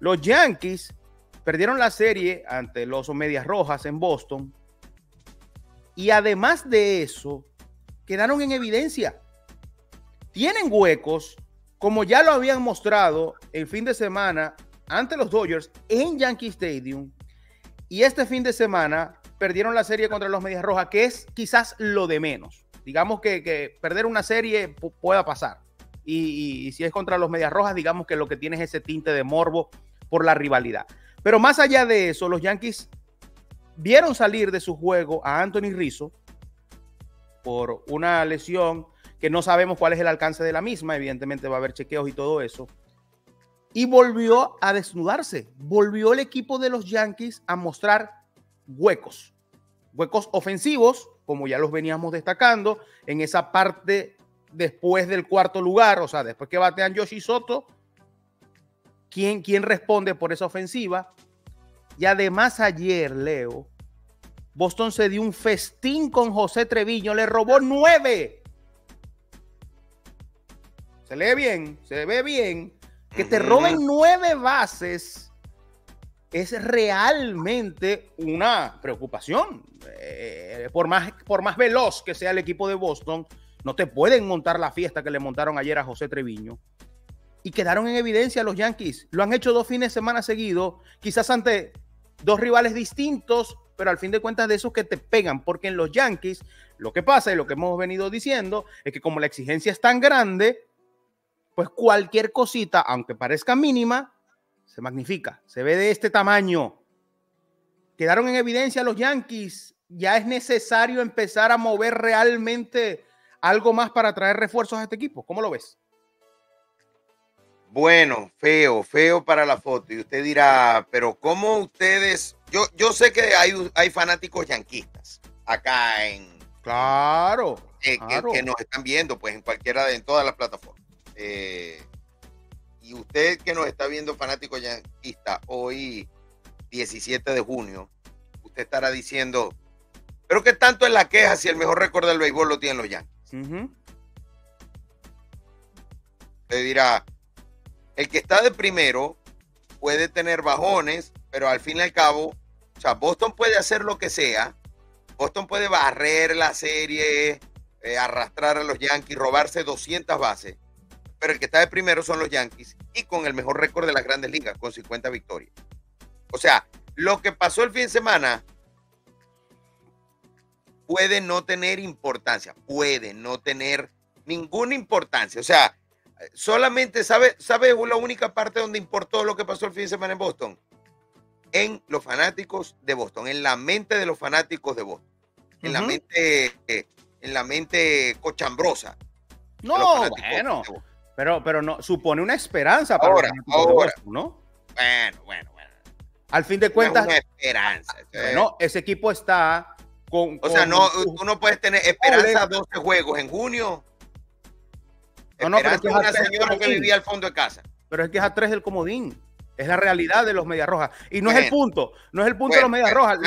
Los Yankees perdieron la serie ante los Medias Rojas en Boston. Y además de eso, quedaron en evidencia. Tienen huecos, como ya lo habían mostrado el fin de semana ante los Dodgers en Yankee Stadium. Y este fin de semana perdieron la serie contra los Medias Rojas, que es quizás lo de menos. Digamos que perder una serie pueda pasar. Y si es contra los Medias Rojas, digamos que lo que tiene es ese tinte de morbo por la rivalidad. Pero más allá de eso, los Yankees vieron salir de su juego a Anthony Rizzo por una lesión que no sabemos cuál es el alcance de la misma. Evidentemente va a haber chequeos y todo eso. Y volvió a desnudarse. Volvió el equipo de los Yankees a mostrar huecos. Huecos ofensivos, como ya los veníamos destacando, en esa parte después del cuarto lugar, o sea, después que batean Yoshi Soto, ¿quién responde por esa ofensiva? Y además ayer, Leo, Boston se dio un festín con José Treviño, le robó 9. Se lee bien, se ve bien. Que te roben 9 bases es realmente una preocupación. Por más veloz que sea el equipo de Boston, no te pueden montar la fiesta que le montaron ayer a José Treviño. Y quedaron en evidencia los Yankees. Lo han hecho 2 fines de semana seguidos, quizás ante 2 rivales distintos, pero al fin de cuentas de esos que te pegan. Porque en los Yankees lo que pasa y lo que hemos venido diciendo es que como la exigencia es tan grande, pues cualquier cosita, aunque parezca mínima, se magnifica. Se ve de este tamaño. Quedaron en evidencia los Yankees. Ya es necesario empezar a mover realmente algo más para traer refuerzos a este equipo. ¿Cómo lo ves? Bueno, feo para la foto. Y usted dirá, pero ¿cómo ustedes? Yo sé que hay fanáticos yanquistas acá en... Claro. Que nos están viendo, pues, en todas las plataformas. Y usted que nos está viendo, fanático yanquista, hoy 17 de junio, usted estará diciendo, pero ¿qué tanto es la queja si el mejor récord del béisbol lo tienen los Yankees? Te dirá, el que está de primero puede tener bajones, pero al fin y al cabo, o sea, Boston puede hacer lo que sea. Boston puede barrer la serie, arrastrar a los Yankees, robarse 200 bases, pero el que está de primero son los Yankees, y con el mejor récord de las Grandes Ligas, con 50 victorias. O sea, lo que pasó el fin de semana puede no tener importancia, puede no tener ninguna importancia. O sea, solamente, ¿sabe la única parte donde importó lo que pasó el fin de semana en Boston? En los fanáticos de Boston, en la mente de los fanáticos de Boston, en la mente cochambrosa. No, bueno, pero no supone una esperanza para ahora, Boston, ¿no? Bueno. Al fin de cuentas, una esperanza. Bueno, ese equipo está... tú no puedes tener esperanza 12 juegos en junio. Esperanza de una señora que vivía al fondo de casa. Pero es que es a 3 del comodín. Es la realidad de los Medias Rojas. Y no es el punto. No es el punto de los Medias Rojas.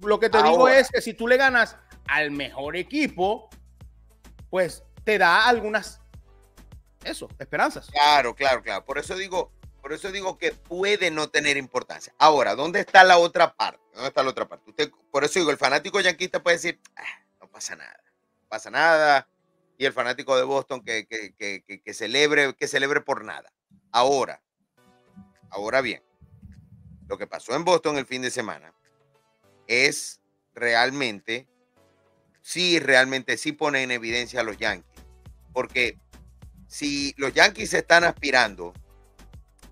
Lo que te digo es que si tú le ganas al mejor equipo, pues te da algunas esperanzas. Claro. Por eso digo que puede no tener importancia. Ahora, ¿dónde está la otra parte? Usted, por eso digo, el fanático yanquista puede decir, no pasa nada. Y el fanático de Boston que celebre por nada. Ahora bien, lo que pasó en Boston el fin de semana es realmente sí pone en evidencia a los Yankees. Porque si los Yankees están aspirando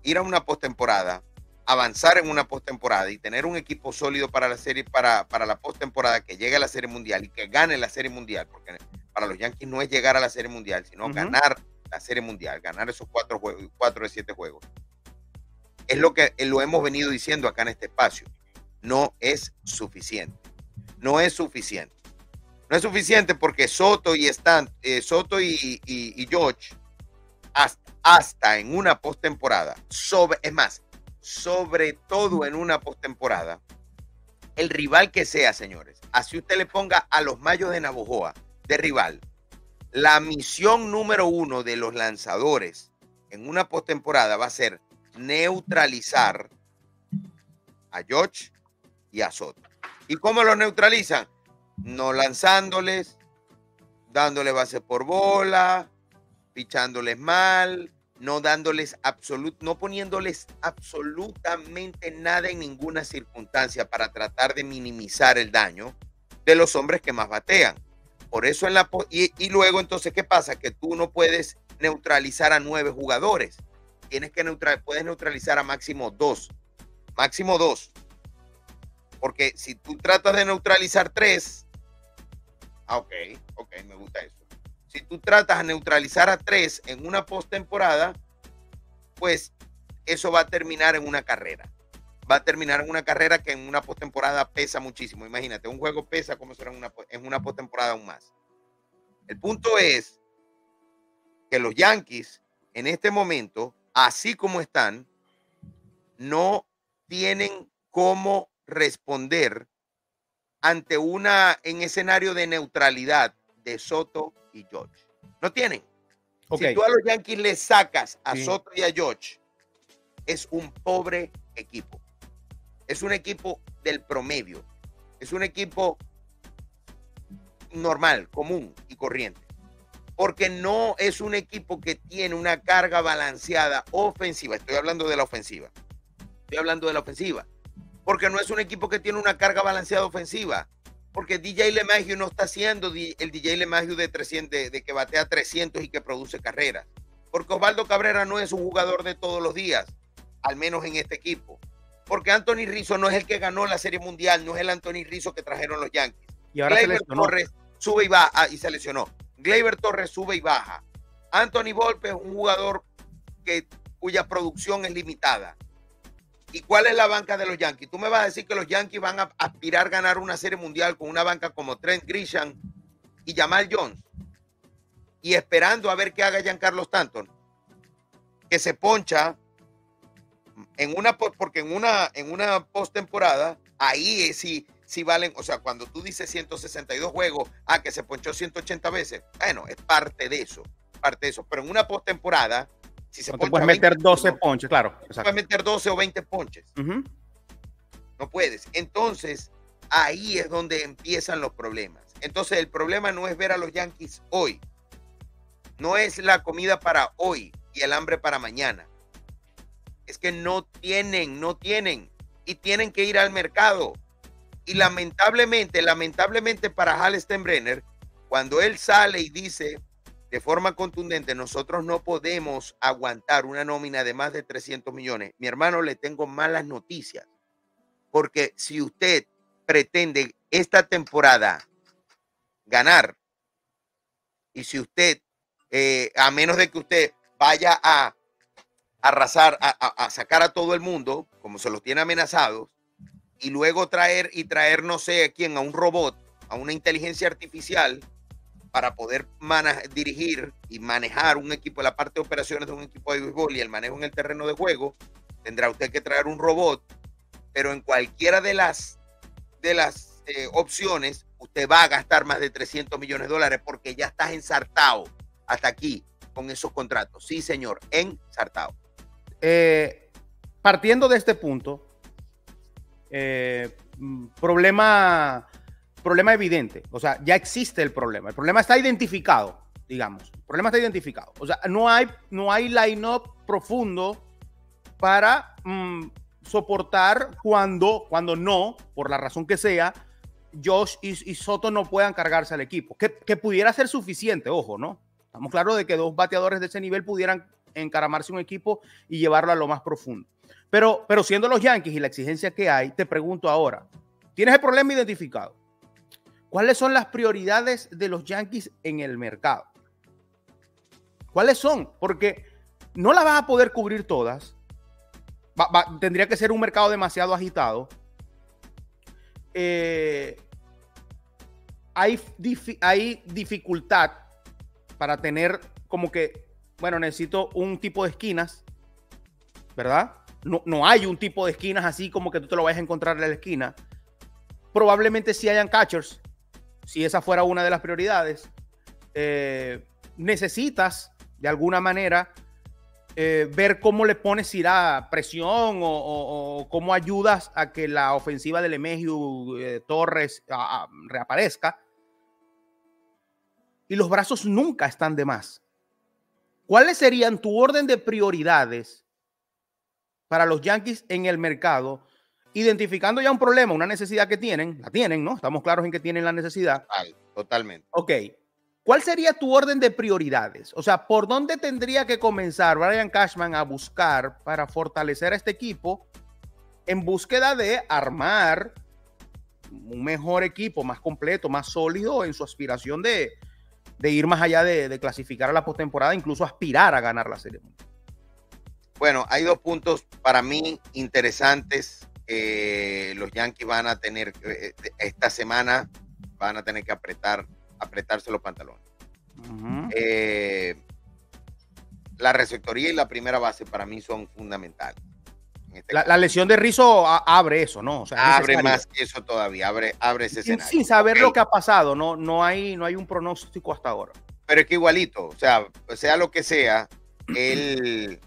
ir a una postemporada, avanzar en una postemporada y tener un equipo sólido para la serie, para la postemporada, que llegue a la Serie Mundial y que gane la Serie Mundial, porque para los Yankees no es llegar a la Serie Mundial, sino ganar la Serie Mundial, ganar esos 4 de 7 juegos. Es lo que lo hemos venido diciendo acá en este espacio. No es suficiente. No es suficiente porque Soto y George hasta en una postemporada, sobre todo en una postemporada, el rival que sea, señores, así usted le ponga a los Mayos de Navojoa de rival, la misión número 1 de los lanzadores en una postemporada va a ser neutralizar a Judge y a Soto. ¿Y cómo lo neutralizan? No lanzándoles, dándole base por bola, pichándoles mal, no dándoles no poniéndoles absolutamente nada en ninguna circunstancia para tratar de minimizar el daño de los hombres que más batean. Por eso en la y luego entonces, ¿qué pasa? Que tú no puedes neutralizar a 9 jugadores. Tienes que puedes neutralizar a máximo 2. Máximo 2. Porque si tú tratas de neutralizar 3, ok, me gusta eso. Si tú tratas de neutralizar a 3 en una postemporada, pues eso va a terminar en una carrera. Va a terminar en una carrera que en una postemporada pesa muchísimo. Imagínate, un juego pesa como será en una postemporada aún más. El punto es que los Yankees en este momento, así como están, no tienen cómo responder ante en escenario de neutralidad de Soto y George. No tienen. Okay. Si tú a los Yankees le sacas a Soto y a George, es un pobre equipo. Es un equipo del promedio. Es un equipo normal, común y corriente. Porque no es un equipo que tiene una carga balanceada ofensiva. Estoy hablando de la ofensiva. Porque no es un equipo que tiene una carga balanceada ofensiva. Porque DJ LeMahieu no está siendo el DJ LeMahieu de que batea 300 y que produce carreras. Porque Osvaldo Cabrera no es un jugador de todos los días, al menos en este equipo. Porque Anthony Rizzo no es el que ganó la Serie Mundial, no es el Anthony Rizzo que trajeron los Yankees. Y ahora Gleyber Torres sube y baja y se lesionó. Gleyber Torres sube y baja. Anthony Volpe es un jugador cuya producción es limitada. ¿Y cuál es la banca de los Yankees? Tú me vas a decir que los Yankees van a aspirar a ganar una Serie Mundial con una banca como Trent Grisham y Jamal Jones y esperando a ver qué haga Giancarlo Stanton, que se poncha porque en una postemporada ahí sí valen. O sea, cuando tú dices 162 juegos, que se ponchó 180 veces, bueno, es parte de eso, pero en una postemporada si se poncha, puedes meter 12 ponches, claro. Exacto. Puedes meter 12 o 20 ponches. Uh-huh. No puedes. Entonces, ahí es donde empiezan los problemas. Entonces, el problema no es ver a los Yankees hoy. No es la comida para hoy y el hambre para mañana. Es que no tienen. Y tienen que ir al mercado. Y lamentablemente para Hal Steinbrenner, cuando él sale y dice de forma contundente, nosotros no podemos aguantar una nómina de más de 300 millones. Mi hermano, le tengo malas noticias. Porque si usted pretende esta temporada ganar, y si usted, a menos de que usted vaya a arrasar, a sacar a todo el mundo, como se los tiene amenazados, y luego traer no sé a quién, a un robot, a una inteligencia artificial, para poder dirigir y manejar un equipo, la parte de operaciones de un equipo de béisbol y el manejo en el terreno de juego, tendrá usted que traer un robot, pero en cualquiera de las opciones usted va a gastar más de 300 millones de dólares porque ya estás ensartado hasta aquí con esos contratos. Sí, señor, ensartado. Partiendo de este punto, problema evidente, o sea, ya existe el problema está identificado, digamos, o sea, no hay line-up profundo para soportar cuando no, por la razón que sea, Josh y Soto no puedan cargarse al equipo, que pudiera ser suficiente, ojo, ¿no? Estamos claros de que 2 bateadores de ese nivel pudieran encaramarse un equipo y llevarlo a lo más profundo, pero siendo los Yankees y la exigencia que hay, te pregunto ahora, tienes el problema identificado, ¿cuáles son las prioridades de los Yankees en el mercado? ¿Cuáles son? Porque no las vas a poder cubrir todas. Tendría que ser un mercado demasiado agitado. Hay dificultad para tener como que, bueno, necesito un tipo de esquinas, ¿verdad? No hay un tipo de esquinas así como que tú te lo vayas a encontrar en la esquina. Probablemente sí hayan catchers, si esa fuera una de las prioridades. Necesitas de alguna manera ver cómo le pones, si da presión o cómo ayudas a que la ofensiva del LeMahieu Torres reaparezca. Y los brazos nunca están de más. ¿Cuáles serían tu orden de prioridades para los Yankees en el mercado? Identificando ya un problema, una necesidad que tienen, la tienen, ¿no? Estamos claros en que tienen la necesidad. Totalmente. Ok. ¿Cuál sería tu orden de prioridades? O sea, ¿por dónde tendría que comenzar Brian Cashman a buscar para fortalecer a este equipo en búsqueda de armar un mejor equipo, más completo, más sólido en su aspiración de ir más allá de clasificar a la postemporada, incluso aspirar a ganar la Serie Mundial? Bueno, hay dos puntos para mí interesantes. Los Yankees van a tener, esta semana, van a tener que apretarse los pantalones. Uh-huh. La receptoría y la primera base para mí son fundamentales. En este la lesión de Rizzo abre eso, ¿no? O sea, abre necesario. Más que eso todavía, abre ese escenario. Sin saber lo que ha pasado, no hay un pronóstico hasta ahora. Pero es que igualito, o sea, lo que sea, él...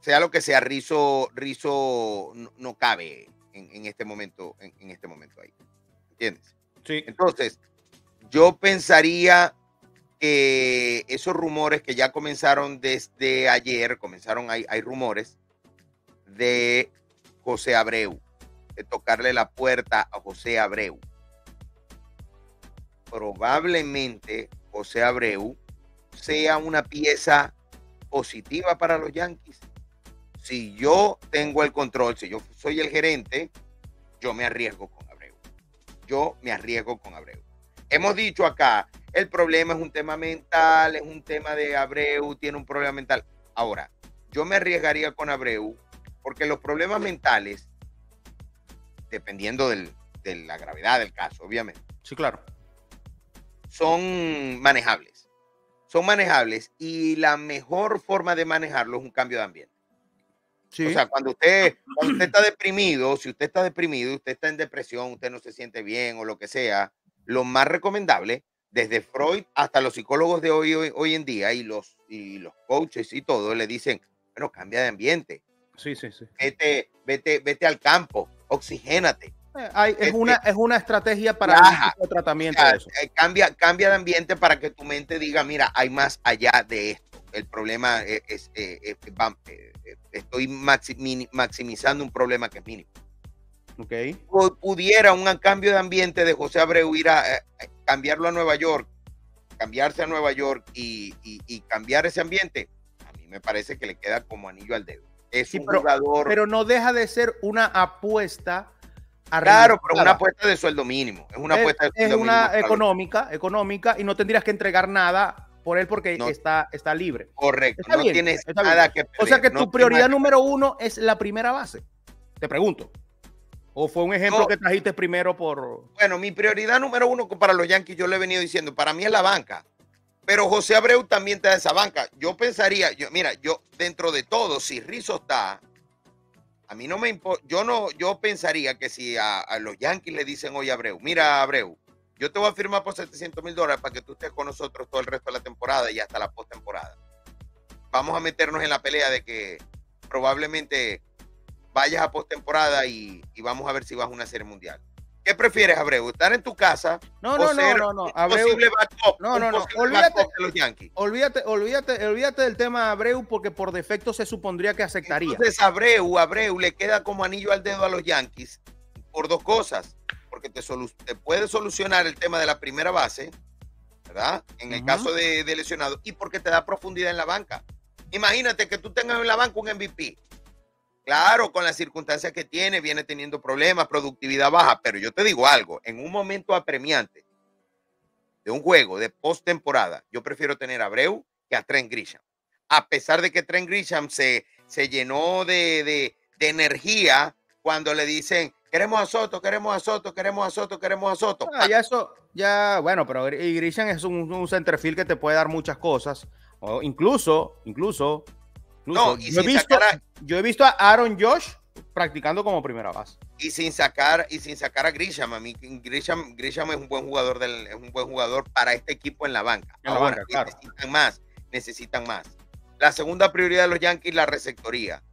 sea lo que sea, Rizzo no cabe en este momento, en este momento ahí. ¿Entiendes? Sí. Entonces, yo pensaría que esos rumores que ya comenzaron desde ayer, hay rumores de José Abreu, de tocarle la puerta a José Abreu. Probablemente José Abreu sea una pieza positiva para los Yankees. Si yo tengo el control, si yo soy el gerente, yo me arriesgo con Abreu. Hemos dicho acá, el problema es un tema mental, es un tema de Abreu, tiene un problema mental. Ahora, yo me arriesgaría con Abreu porque los problemas mentales, dependiendo de la gravedad del caso, obviamente. Sí, claro. Son manejables. Y la mejor forma de manejarlo es un cambio de ambiente. Sí. O sea, cuando usted está deprimido, si usted está deprimido, usted está en depresión, usted no se siente bien o lo que sea, lo más recomendable, desde Freud hasta los psicólogos de hoy en día y los coaches y todo, le dicen, bueno, cambia de ambiente. Sí. Vete al campo, oxigénate. Es una estrategia para el tratamiento de eso. Cambia de ambiente para que tu mente diga, mira, hay más allá de esto. El problema estoy maximizando un problema que es mínimo. Okay. Pudiera un cambio de ambiente de José Abreu ir a cambiarlo a Nueva York, cambiarse a Nueva York y cambiar ese ambiente. A mí me parece que le queda como anillo al dedo. Es un jugador. Pero no deja de ser una apuesta. Claro, pero una apuesta de sueldo mínimo. Es una apuesta de sueldo mínimo, económica, y no tendrías que entregar nada por él porque no, está libre. Correcto, está bien, tienes nada que perder. O sea que tu prioridad número uno es la primera base, te pregunto. ¿O fue un ejemplo que trajiste primero por...? Bueno, mi prioridad número uno para los Yankees, yo le he venido diciendo, para mí es la banca. Pero José Abreu también está de esa banca. Yo pensaría, yo dentro de todo, si Rizzo está, a mí no me importa. Yo pensaría que si a los Yankees le dicen hoy a Abreu, mira Abreu, yo te voy a firmar por $700,000 para que tú estés con nosotros todo el resto de la temporada y hasta la postemporada. Vamos a meternos en la pelea de que probablemente vayas a postemporada y vamos a ver si vas a una Serie Mundial. ¿Qué prefieres, Abreu? ¿Estar en tu casa? No. Abreu, posible backup, no. Olvídate de los Yankees. Olvídate del tema Abreu porque por defecto se supondría que aceptaría. Entonces Abreu le queda como anillo al dedo a los Yankees por dos cosas. Porque te puede solucionar el tema de la primera base, ¿verdad? En el caso de lesionado, y porque te da profundidad en la banca. Imagínate que tú tengas en la banca un MVP. Claro, con las circunstancias que tiene, viene teniendo problemas, productividad baja, pero yo te digo algo, en un momento apremiante de un juego de postemporada, yo prefiero tener a Abreu que a Trent Grisham. A pesar de que Trent Grisham se llenó de energía cuando le dicen... Queremos a Soto. Bueno, pero Grisham es un centerfield que te puede dar muchas cosas. O incluso. Yo he visto a Aaron Judge practicando como primera base. Y sin sacar a Grisham. A mí Grisham es un buen jugador para este equipo en la banca. Ahora, claro. Necesitan más. La segunda prioridad de los Yankees, la receptoría.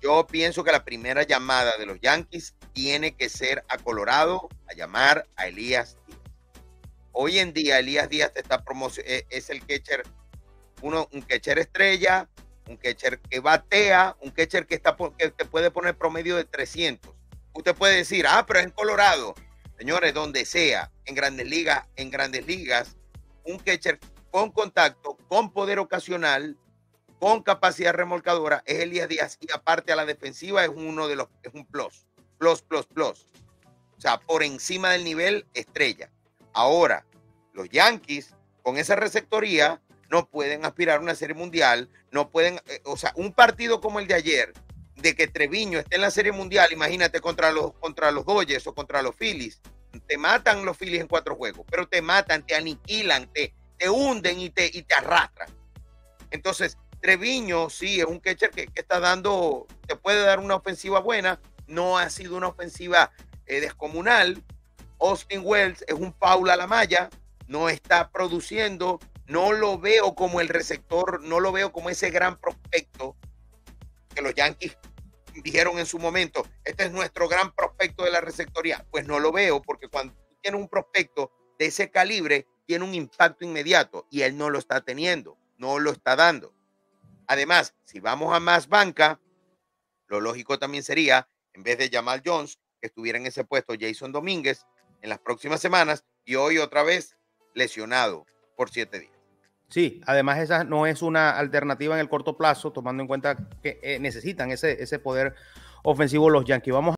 Yo pienso que la primera llamada de los Yankees tiene que ser a Colorado, a llamar a Elías Díaz. Hoy en día Elías Díaz es el catcher, un catcher estrella, un catcher que batea, un catcher que te puede poner promedio de 300. Usted puede decir, ah, pero es en Colorado. Señores, donde sea, en Grandes Ligas, un catcher con contacto, con poder ocasional, con capacidad remolcadora, es Elías Díaz, y aparte a la defensiva es uno de los, es un plus. O sea, por encima del nivel estrella. Ahora, los Yankees con esa receptoría no pueden aspirar a una serie mundial, no pueden, o sea, un partido como el de ayer, de que Treviño esté en la serie mundial, imagínate contra los Dodgers o contra los Phillies, te matan los Phillies en 4 juegos, pero te matan, te aniquilan, te hunden y te arrastran. Entonces, Treviño sí es un catcher que está dando, te puede dar una ofensiva buena, no ha sido una ofensiva descomunal. Austin Wells es un Paul Alamaya, no está produciendo, no lo veo como el receptor, no lo veo como ese gran prospecto que los Yankees dijeron en su momento, este es nuestro gran prospecto de la receptoría. Pues no lo veo, porque cuando tiene un prospecto de ese calibre, tiene un impacto inmediato, y él no lo está teniendo, no lo está dando. Además, si vamos a más banca, lo lógico también sería, en vez de Jamal Jones, que estuviera en ese puesto Jasson Domínguez en las próximas semanas, y hoy otra vez lesionado por 7 días. Sí, además esa no es una alternativa en el corto plazo, tomando en cuenta que necesitan ese poder ofensivo los Yankees. Vamos